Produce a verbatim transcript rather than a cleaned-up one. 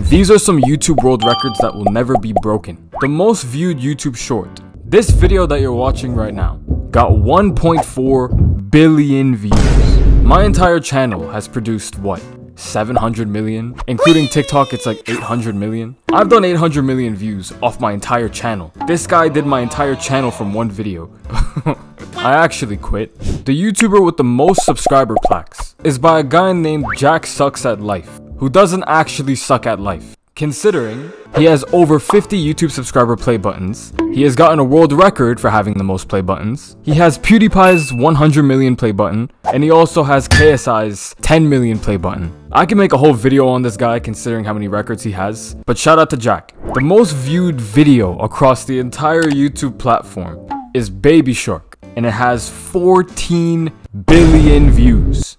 These are some YouTube world records that will never be broken. The most viewed YouTube short. This video that you're watching right now got one point four billion views. My entire channel has produced what? seven hundred million? Including TikTok, it's like eight hundred million. I've done eight hundred million views off my entire channel. This guy did my entire channel from one video. I actually quit. The YouTuber with the most subscriber plaques is by a guy named JackSucksAtLife, who doesn't actually suck at life. Considering he has over fifty YouTube subscriber play buttons, he has gotten a world record for having the most play buttons, he has PewDiePie's one hundred million play button, and he also has K S I's ten million play button. I can make a whole video on this guy considering how many records he has, but shout out to Jack. The most viewed video across the entire YouTube platform is Baby Shark, and it has fourteen billion views.